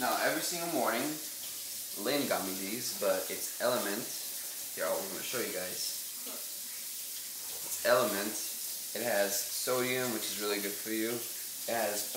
Now, every single morning, Lynn got me these, but it's Element. Here, I'm going to show you guys. It's Element. It has sodium, which is really good for you. It has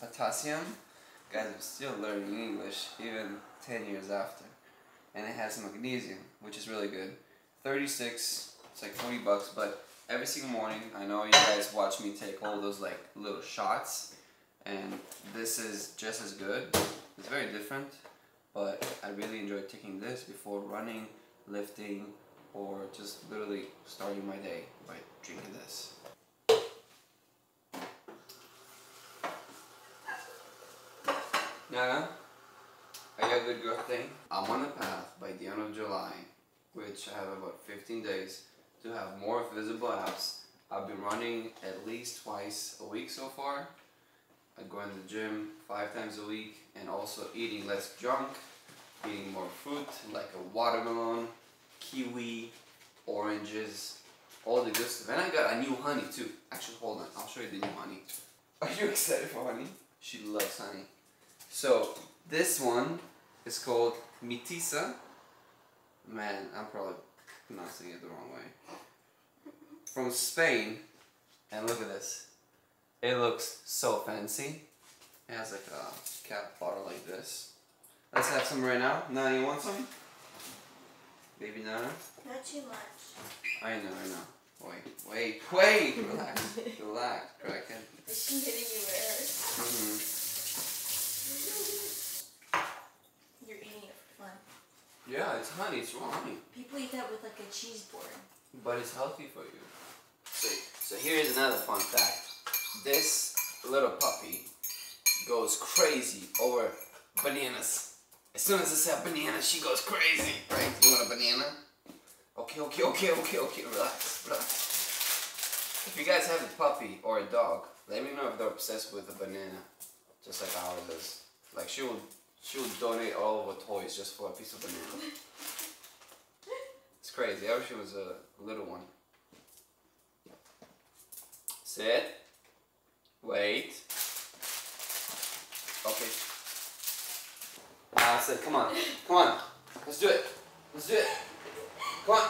potassium. Guys, I'm still learning English, even 10 years after. And it has magnesium, which is really good. 36, it's like $40, but every single morning, I know you guys watch me take all those like little shots, and this is just as good. It's very different, but I really enjoy taking this before running, lifting, or just literally starting my day by drinking this. Nana, are you a good girl thing? I'm on the path by the end of July, which I have about 15 days to have more visible abs. I've been running at least twice a week so far. I go into the gym 5 times a week and also eating less junk, eating more fruit like a watermelon, kiwi, oranges, all the good stuff. And I got a new honey too. Actually, hold on, I'll show you the new honey. Are you excited for honey? She loves honey. So this one is called Mitisa. Man, I'm probably pronouncing it the wrong way. From Spain, and look at this. It looks so fancy. It has like a cap bottle like this. Let's have some right now. Nana, you want some? Baby Nana? Not too much. I know. Wait, relax, relax, Kraken. It's hitting you rare. You're eating it for fun. Yeah, it's honey, it's raw honey. People eat that with like a cheese board. But it's healthy for you. So here's another fun fact. This little puppy goes crazy over bananas. As soon as I say banana, she goes crazy. Right? You want a banana? Okay, relax. If you guys have a puppy or a dog, let me know if they're obsessed with a banana. Just like ours is. Like she will donate all of her toys just for a piece of banana. It's crazy. I wish it was a little one. Sit. Wait. Okay. I said, come on. Let's do it. Come on.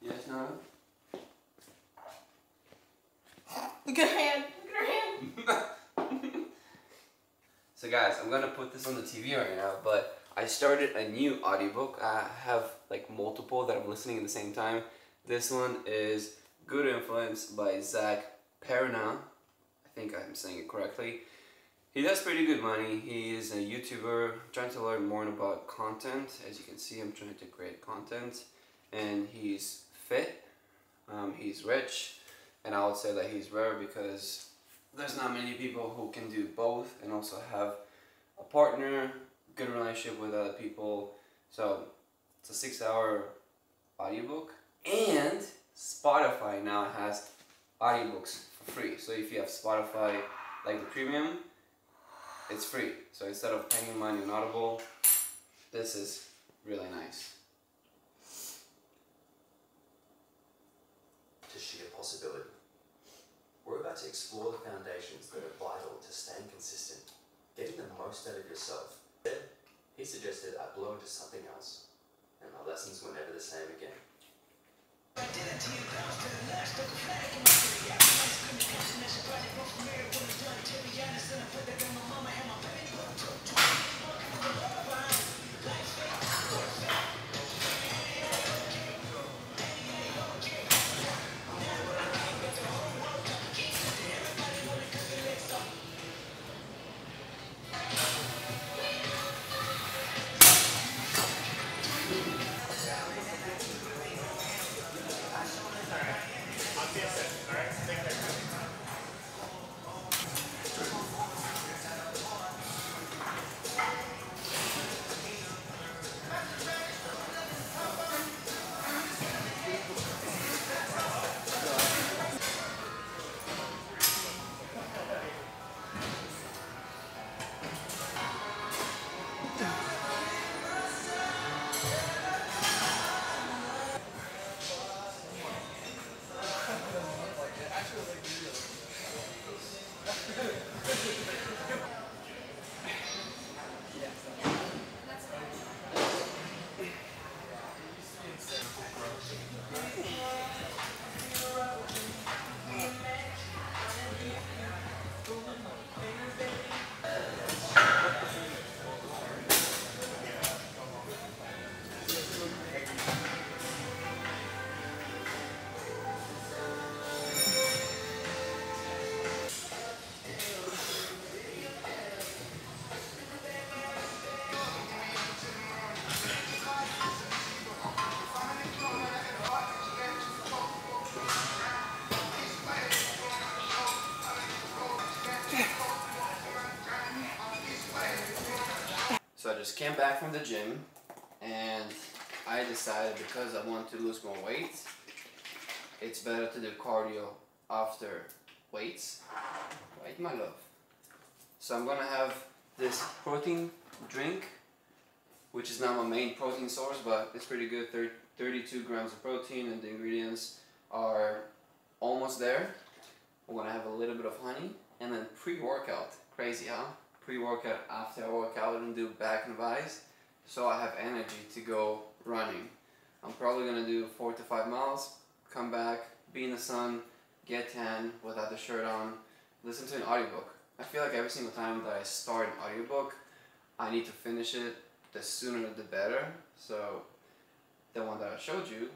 Yes, no. Look at her hand. So guys, I'm gonna put this on the TV right now, but I started a new audiobook. I have like multiple that I'm listening at the same time. This one is Good Influence by Zach Perna. I think I'm saying it correctly. He does pretty good money. He is a YouTuber trying to learn more about content. As you can see, I'm trying to create content. And he's fit, he's rich, and I would say that he's rare because there's not many people who can do both and also have a partner, good relationship with other people. So it's a 6-hour audiobook. And Spotify now has audiobooks for free. So if you have Spotify, like the premium, it's free. So instead of paying money on Audible, this is really nice. To sheer possibility. We're about to explore the foundations that are vital to staying consistent, getting the most out of yourself. Then, he suggested I blow into something else, and my lessons were never the same again. All right, take care. just came back from the gym, and I decided because I want to lose more weight, it's better to do cardio after weights. Right, my love? So I'm gonna have this protein drink, which is not my main protein source, but it's pretty good. 32 grams of protein, and the ingredients are almost there. I'm gonna have a little bit of honey, and then pre-workout. Crazy, huh? Pre-workout after I work out and do back and buys, so I have energy to go running. I'm probably gonna do 4 to 5 miles, come back, be in the sun, get tan without the shirt on, listen to an audiobook. I feel like every single time that I start an audiobook, I need to finish it. The sooner the better. So the one that I showed you,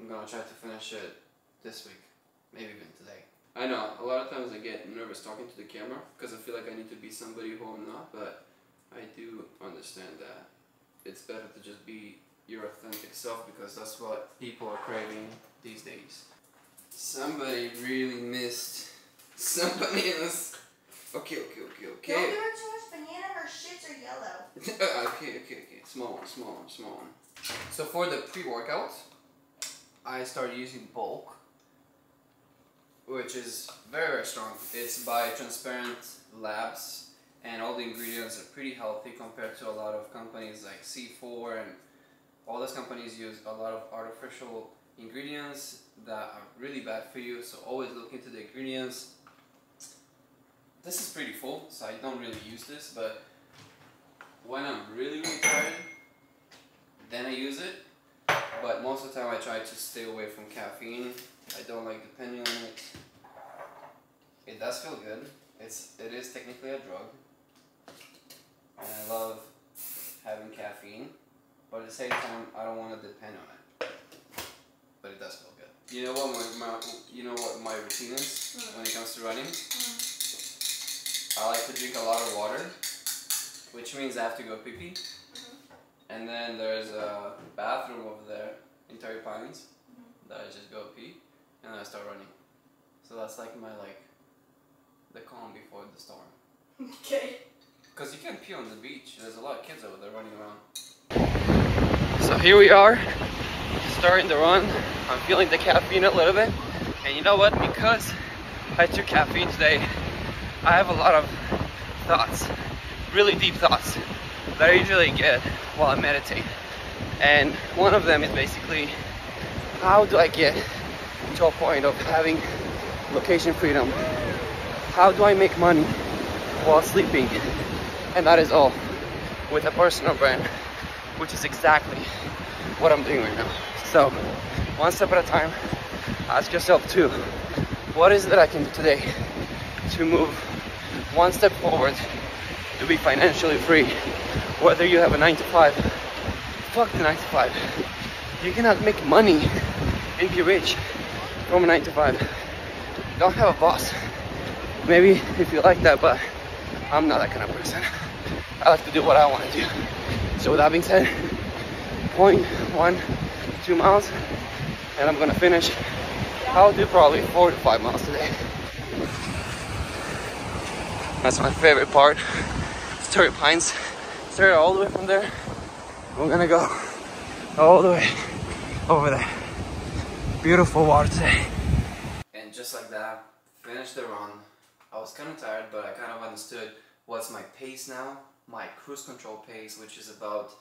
I'm gonna try to finish it this week, maybe even today. I know a lot of times I get nervous talking to the camera because I feel like I need to be somebody who I'm not, but I do understand that it's better to just be your authentic self because that's what people are craving these days. Somebody really missed some bananas. Okay. Don't give her too much banana, her shits are yellow. Okay. Small one. So for the pre-workout, I started using Bulk, which is very, very strong. It's by Transparent Labs, and all the ingredients are pretty healthy compared to a lot of companies like C4, and all those companies use a lot of artificial ingredients that are really bad for you, so always look into the ingredients. This is pretty full, so I don't really use this, but when I'm really, really tired, then I use it. But most of the time I try to stay away from caffeine. I don't like depending on it. It does feel good. It is technically a drug. And I love having caffeine, but at the same time I don't want to depend on it. But it does feel good. You know what my routine is when it comes to running? I like to drink a lot of water, which means I have to go pee-pee. And then there's a bathroom over there in Torrey Pines that I just go pee, and then I start running. So that's like my, the calm before the storm. Okay. Because you can pee on the beach. There's a lot of kids over there running around. So here we are, starting the run. I'm feeling the caffeine a little bit. And you know what? Because I took caffeine today, I have a lot of thoughts, really deep thoughts, that I usually get while I meditate. And one of them is basically, how do I get to a point of having location freedom? How do I make money while sleeping? And that is all with a personal brand, which is exactly what I'm doing right now. So one step at a time, ask yourself too, what is it that I can do today to move one step forward to be financially free? Whether you have a 9-to-5, fuck the 9-to-5. You cannot make money and be rich from a 9-to-5. Don't have a boss. Maybe if you like that, but I'm not that kind of person. I like to do what I want to do. So with that being said, 0.12 miles, and I'm gonna finish. I'll do probably 4 to 5 miles today. That's my favorite part. It's Torrey Pines. Start all the way from there. We're gonna go all the way over there. Beautiful water today. And just like that, finished the run. I was kind of tired, but I kind of understood what's my pace now. My cruise control pace, which is about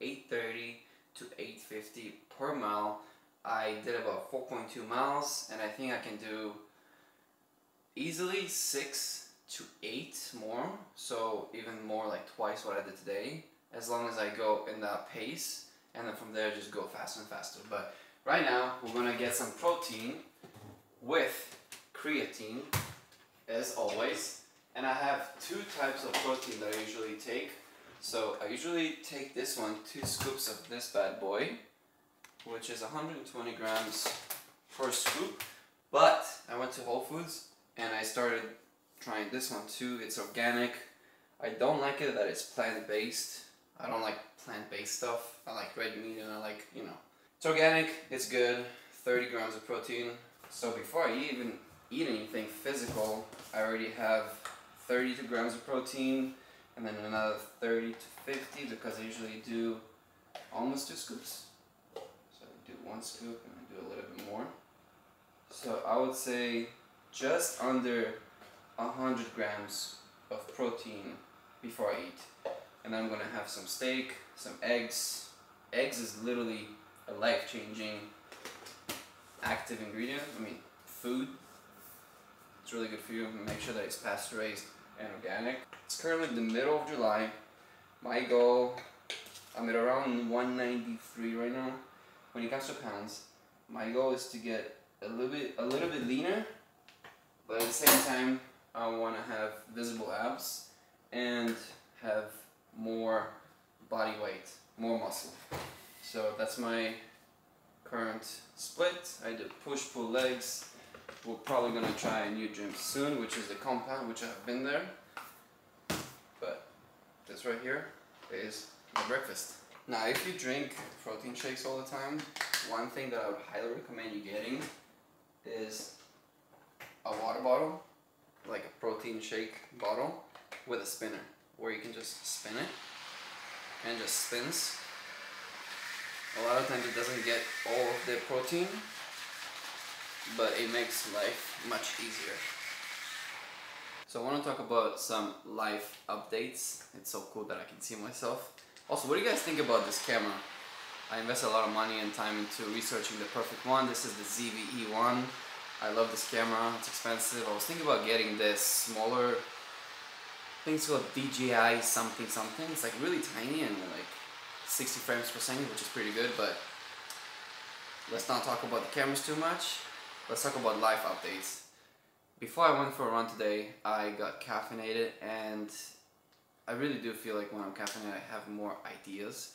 8:30 to 8:50 per mile. I did about 4.2 miles, and I think I can do easily 6 to 8 more, so even more, like twice what I did today, as long as I go in that pace, and then from there just go faster and faster. But right now we're gonna get some protein with creatine, as always. And I have two types of protein that I usually take. So I usually take this one, 2 scoops of this bad boy, which is 120 grams per scoop. But I went to Whole Foods and I started trying this one too. It's organic. I don't like it that it's plant-based. I don't like plant-based stuff. I like red meat, and I like, you know. It's organic, it's good, 30 grams of protein. So before I even eat anything physical, I already have 32 grams of protein, and then another 30 to 50 because I usually do almost 2 scoops. So I do 1 scoop and I do a little bit more. So I would say just under 100 grams of protein before I eat. And I'm gonna have some steak, some eggs. Eggs is literally a life-changing active ingredient, I mean food. It's really good for you. Make sure that it's pasteurized and organic. It's currently the middle of July. My goal, I'm at around 193 right now. When it comes to pounds, my goal is to get a little bit leaner, but at the same time I want to have visible abs and have more body weight, more muscle. So that's my current split. I do push pull legs. We're probably gonna try a new gym soon, which is the compound, which I've been there. But this right here is the breakfast. Now, if you drink protein shakes all the time, one thing that I would highly recommend you getting is a water bottle, like a protein shake bottle with a spinner, where you can just spin it and just spins. A lot of times it doesn't get all of the protein, but it makes life much easier. So I want to talk about some life updates. It's so cool that I can see myself. Also, what do you guys think about this camera? I invest a lot of money and time into researching the perfect one. This is the ZVE1. I love this camera, it's expensive. I was thinking about getting this smaller, I think it's called DJI something something. It's like really tiny and like 60 frames per second, which is pretty good, but let's not talk about the cameras too much. Let's talk about life updates. Before I went for a run today, I got caffeinated, and I really do feel like when I'm caffeinated I have more ideas,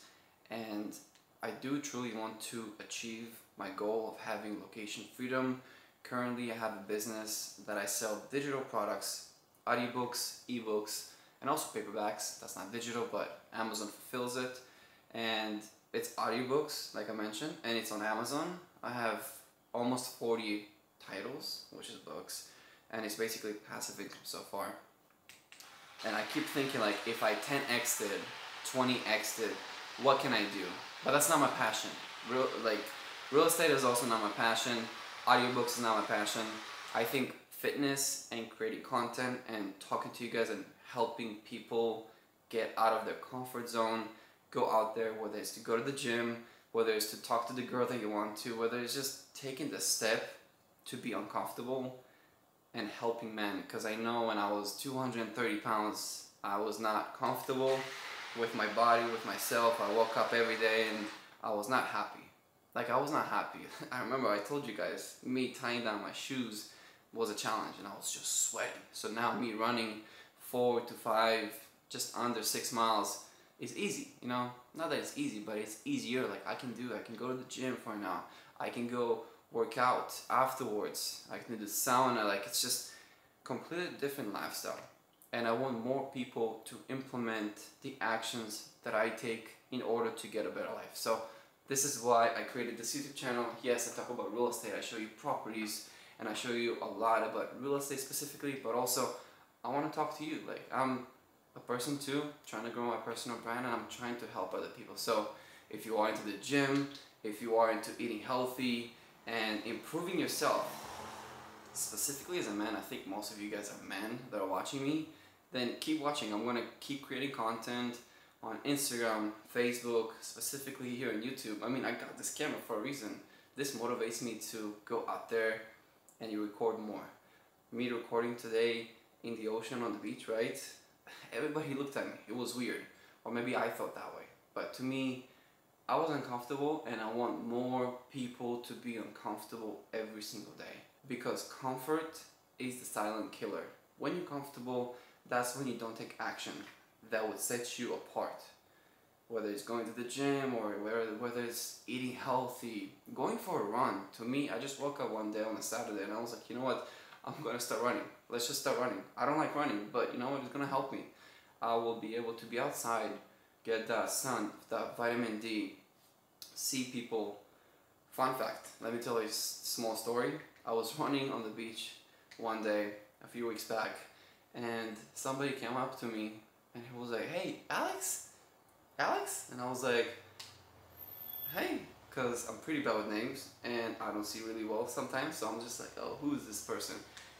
and I do truly want to achieve my goal of having location freedom. Currently I have a business that I sell digital products, audiobooks, ebooks, and also paperbacks. That's not digital, but Amazon fulfills it, and it's audiobooks like I mentioned, and it's on Amazon. I have almost 40 titles, which is books, and it's basically passive income so far. And I keep thinking, like, if I 10x'd it, 20x'd it, what can I do? But that's not my passion. Real estate is also not my passion. Audiobooks is not my passion. I think fitness and creating content and talking to you guys and helping people get out of their comfort zone, go out there, whether it's to go to the gym, whether it's to talk to the girl that you want to, whether it's just taking the step to be uncomfortable and helping men. Because I know when I was 230 pounds, I was not comfortable with my body, with myself. I woke up every day and I was not happy. Like, I was not happy. I remember I told you guys, me tying down my shoes was a challenge and I was just sweating. So now me running 4 to 5, just under 6 miles, it's easy, you know, not that it's easy, but it's easier. Like, I can go to the gym for now, I can go work out afterwards, I can do the sauna. Like, it's just completely different lifestyle, and I want more people to implement the actions that I take in order to get a better life. So this is why I created this YouTube channel. Yes, I talk about real estate, I show you properties, and I show you a lot about real estate specifically, but also I want to talk to you. Like, I'm a person too, trying to grow my personal brand, and I'm trying to help other people. So if you are into the gym, if you are into eating healthy and improving yourself, specifically as a man, I think most of you guys are men that are watching me, then keep watching. I'm gonna keep creating content on Instagram, Facebook, specifically here on YouTube. I mean, I got this camera for a reason. This motivates me to go out there and you record more. Me recording today in the ocean on the beach, right? Everybody looked at me, it was weird, or maybe I felt that way, but to me I was uncomfortable, and I want more people to be uncomfortable every single day, because comfort is the silent killer. When you're comfortable, that's when you don't take action that would set you apart, whether it's going to the gym or whether it's eating healthy, going for a run. To me, I just woke up one day on a Saturday and I was like, you know what, I'm gonna start running. Let's just start running. I don't like running, but you know what, it's gonna help me. I will be able to be outside, get that sun, that vitamin D, see people. Fun fact, let me tell you a small story. I was running on the beach one day, a few weeks back, and somebody came up to me and he was like, hey, Alex? Alex? And I was like, hey, because I'm pretty bad with names and I don't see really well sometimes, so I'm just like, oh, who is this person?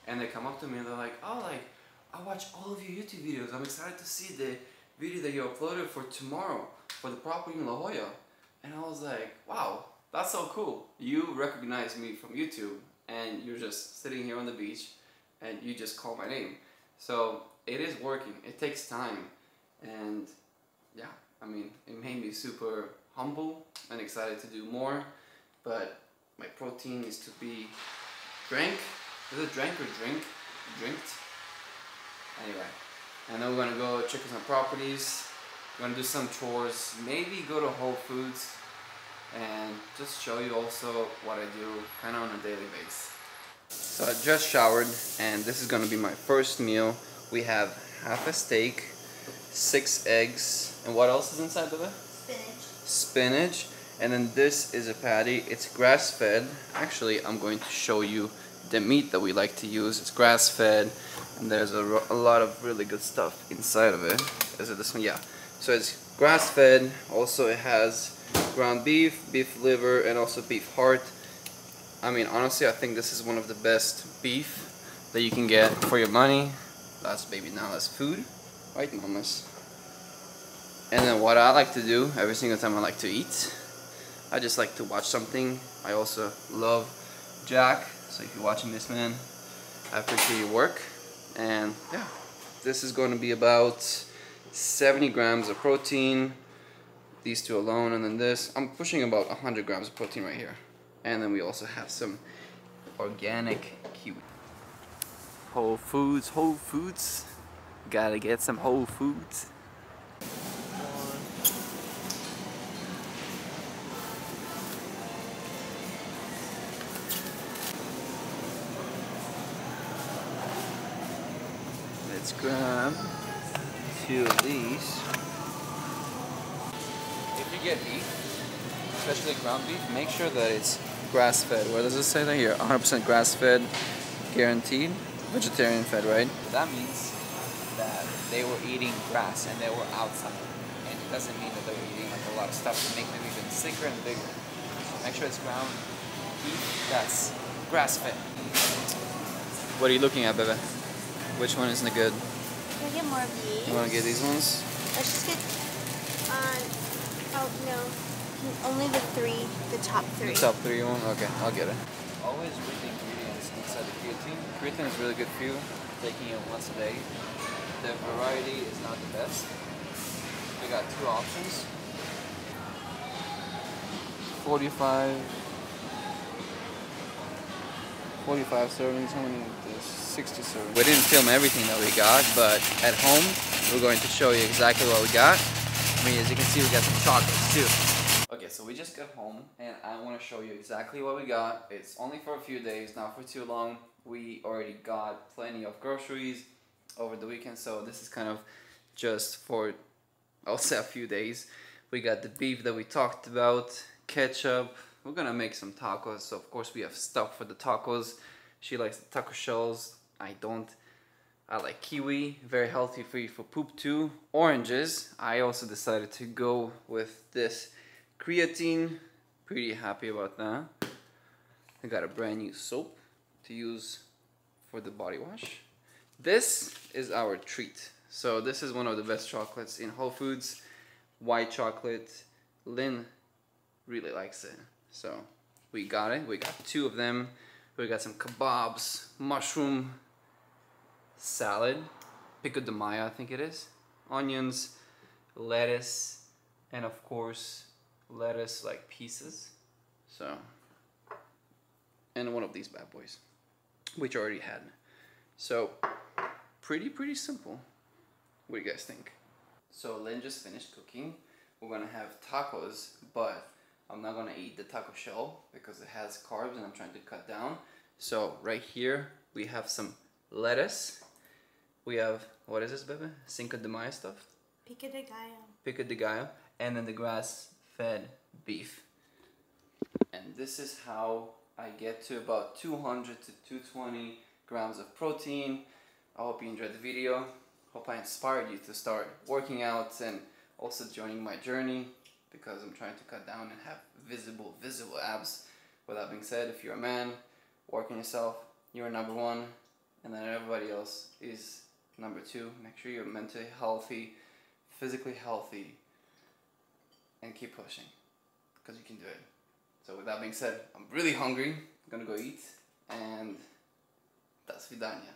And they come up to me and they're like, oh, like, I watch all of your YouTube videos. I'm excited to see the video that you uploaded for tomorrow for the property in La Jolla. And I was like, wow, that's so cool. You recognize me from YouTube and you're just sitting here on the beach and you just call my name. So it is working. It takes time. And yeah, I mean, it made me super humble and excited to do more. But my routine is to be drank. Is it drank or drink? Drinked? Anyway, and then we're gonna go check some properties. We're gonna do some chores, maybe go to Whole Foods, and just show you also what I do kind of on a daily basis. So I just showered, and this is gonna be my first meal. We have half a steak, 6 eggs, and what else is inside of it? Spinach. Spinach, and then this is a patty. It's grass-fed. Actually, I'm going to show you the meat that we like to use. It's grass-fed, and there's a lot of really good stuff inside of it. Is it this one? Yeah. So it's grass-fed. Also, it has ground beef, beef liver, and also beef heart. I mean, honestly, I think this is one of the best beef that you can get for your money. That's baby Nala's food, right, mamas? And then what I like to do every single time I like to eat, I just like to watch something. I also love Jack. So if you're watching this, man, I appreciate your work. And yeah, this is going to be about 70 grams of protein, these two alone, and then this. I'm pushing about 100 grams of protein right here. And then we also have some organic kiwi. Whole Foods, Whole Foods. Gotta get some Whole Foods. Let's grab 2 of these. If you get beef, especially ground beef, make sure that it's grass-fed. Where does it say that here? 100% grass-fed, guaranteed. Vegetarian-fed, right? That means that they were eating grass and they were outside. And it doesn't mean that they were eating like a lot of stuff to make them even sicker and bigger. So make sure it's ground beef that's grass-fed. What are you looking at, baby? Which one isn't good? Can I get more of these? You want to get these ones? Let's just get, oh no, only the top three. The top 3 one? Okay, I'll get it. Always read the ingredients inside the creatine. Creatine is really good for you, taking it once a day. The variety is not the best. We got 2 options. 45 servings, how many is this? 60 servings. We didn't film everything that we got, but at home, we're going to show you exactly what we got. I mean, as you can see, we got some chocolates too. Okay, so we just got home, and I want to show you exactly what we got. It's only for a few days, not for too long. We already got plenty of groceries over the weekend, so this is kind of just for, I'll say, a few days. We got the beef that we talked about, ketchup. We're gonna make some tacos, so of course we have stuff for the tacos. She likes the taco shells, I don't. I like kiwi, very healthy for you for poop too. Oranges, I also decided to go with this creatine. Pretty happy about that. I got a brand new soap to use for the body wash. This is our treat. So this is one of the best chocolates in Whole Foods. White chocolate, Lynn really likes it. So we got it, we got 2 of them. We got some kebabs, mushroom, salad, pico de mayo I think it is, onions, lettuce, and of course lettuce like pieces. So, and one of these bad boys, which I already had. So pretty simple. What do you guys think? So Lynn just finished cooking. We're gonna have tacos, but I'm not gonna eat the taco shell because it has carbs and I'm trying to cut down. So right here we have some lettuce. We have, what is this, baby? Cinco de Mayo stuff? Pico de gallo. Pico de gallo. And then the grass-fed beef. And this is how I get to about 200 to 220 grams of protein. I hope you enjoyed the video. Hope I inspired you to start working out and also joining my journey, because I'm trying to cut down and have visible abs. With that being said, if you're a man, work on yourself, you're number one, and then everybody else is number two. Make sure you're mentally healthy, physically healthy, and keep pushing, because you can do it. So with that being said, I'm really hungry, I'm gonna go eat, and Dasvidaniya.